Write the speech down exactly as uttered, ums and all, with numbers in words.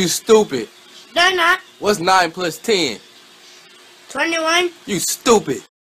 You stupid. They're not. What's nine plus ten? twenty-one. You stupid.